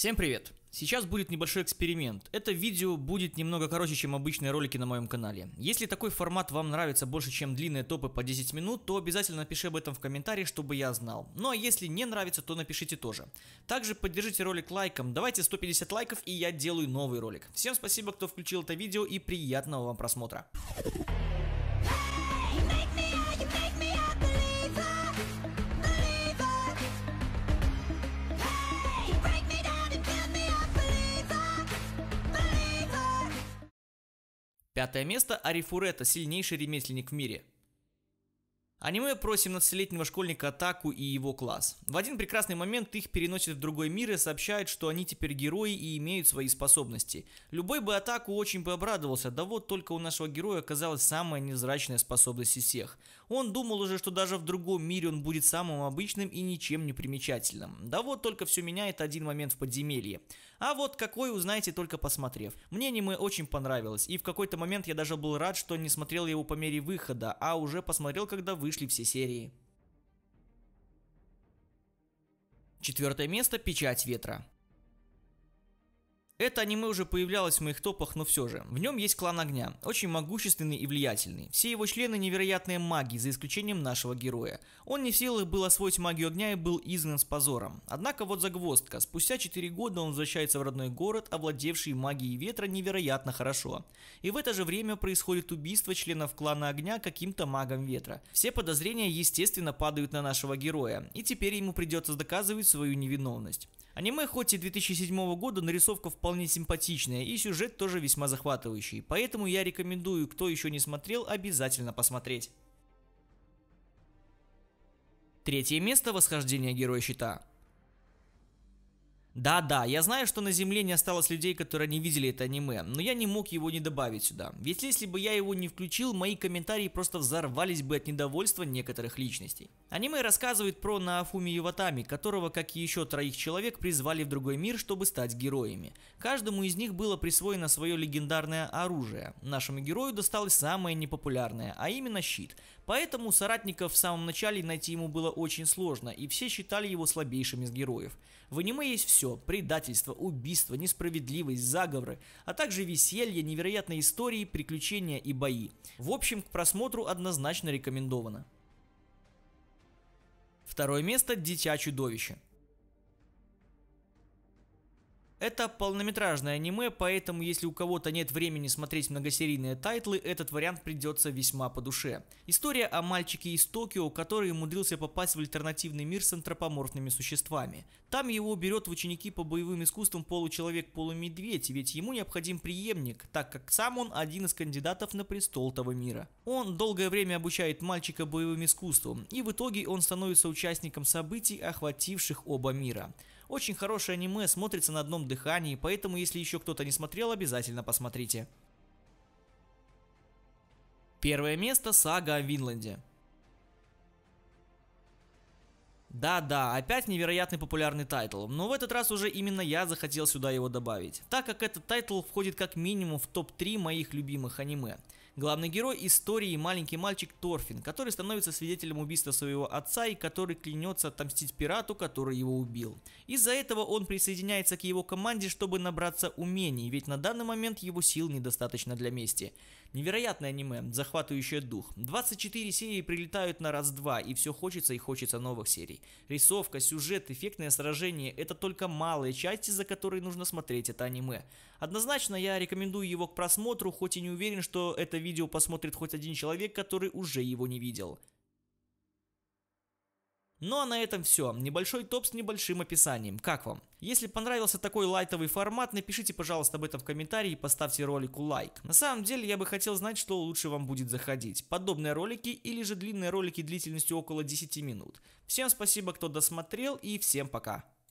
Всем привет! Сейчас будет небольшой эксперимент. Это видео будет немного короче, чем обычные ролики на моем канале. Если такой формат вам нравится больше, чем длинные топы по 10 минут, то обязательно напиши об этом в комментарии, чтобы я знал. Ну а если не нравится, то напишите тоже. Также поддержите ролик лайком, давайте 150 лайков, и я делаю новый ролик. Всем спасибо, кто включил это видео, и приятного вам просмотра. Пятое место. Арифурета, сильнейший ремесленник в мире. Аниме про 17-летнего школьника Атаку и его класс. В один прекрасный момент их переносят в другой мир и сообщают, что они теперь герои и имеют свои способности. Любой бы Атаку очень бы обрадовался, да вот только у нашего героя оказалась самая незрачная способность из всех. Он думал уже, что даже в другом мире он будет самым обычным и ничем не примечательным. Да вот только все меняет один момент в подземелье. А вот какой, узнаете только посмотрев. Мне аниме очень понравилось, и в какой-то момент я даже был рад, что не смотрел его по мере выхода, а уже посмотрел, когда вышли все серии. Четвертое место. Печать ветра. Это аниме уже появлялось в моих топах, но все же. В нем есть клан огня, очень могущественный и влиятельный. Все его члены невероятные маги, за исключением нашего героя. Он не в силах был освоить магию огня и был изгнан с позором. Однако вот загвоздка. Спустя 4 года он возвращается в родной город, овладевший магией ветра невероятно хорошо. И в это же время происходит убийство членов клана огня каким-то магом ветра. Все подозрения, естественно, падают на нашего героя. И теперь ему придется доказывать свою невиновность. Аниме хоть и 2007 года, нарисовка вполне симпатичная и сюжет тоже весьма захватывающий, поэтому я рекомендую, кто еще не смотрел, обязательно посмотреть. Третье место. Восхождение героя щита. Да-да, я знаю, что на земле не осталось людей, которые не видели это аниме, но я не мог его не добавить сюда. Ведь если бы я его не включил, мои комментарии просто взорвались бы от недовольства некоторых личностей. Аниме рассказывает про Наофуми Иватами, которого, как и еще 3 человек, призвали в другой мир, чтобы стать героями. Каждому из них было присвоено свое легендарное оружие. Нашему герою досталось самое непопулярное, а именно щит. Поэтому соратников в самом начале найти ему было очень сложно, и все считали его слабейшим из героев. В аниме есть все. Предательство, убийство, несправедливость, заговоры, а также веселье, невероятные истории, приключения и бои. В общем, к просмотру однозначно рекомендовано. Второе место. Дитя-чудовище. Это полнометражное аниме, поэтому если у кого-то нет времени смотреть многосерийные тайтлы, этот вариант придется весьма по душе. История о мальчике из Токио, который умудрился попасть в альтернативный мир с антропоморфными существами. Там его берет в ученики по боевым искусствам получеловек-полумедведь, ведь ему необходим преемник, так как сам он один из кандидатов на престол того мира. Он долгое время обучает мальчика боевым искусствам, и в итоге он становится участником событий, охвативших оба мира. Очень хорошее аниме, смотрится на одном дыхании, поэтому если еще кто-то не смотрел, обязательно посмотрите. Первое место. Сага о Винланде. Да-да, опять невероятный популярный тайтл, но в этот раз уже именно я захотел сюда его добавить, так как этот тайтл входит как минимум в топ-3 моих любимых аниме. Главный герой истории — маленький мальчик Торфин, который становится свидетелем убийства своего отца и который клянется отомстить пирату, который его убил. Из-за этого он присоединяется к его команде, чтобы набраться умений, ведь на данный момент его сил недостаточно для мести. Невероятное аниме, захватывающее дух. 24 серии прилетают на раз-два, и все хочется и хочется новых серий. Рисовка, сюжет, эффектное сражение — это только малые части, за которые нужно смотреть это аниме. Однозначно я рекомендую его к просмотру, хоть и не уверен, что это видео посмотрит хоть один человек, который уже его не видел. Ну а на этом все. Небольшой топ с небольшим описанием. Как вам? Если понравился такой лайтовый формат, напишите, пожалуйста, об этом в комментарии и поставьте ролику лайк. На самом деле я бы хотел знать, что лучше вам будет заходить. Подобные ролики или же длинные ролики длительностью около 10 минут. Всем спасибо, кто досмотрел, и всем пока.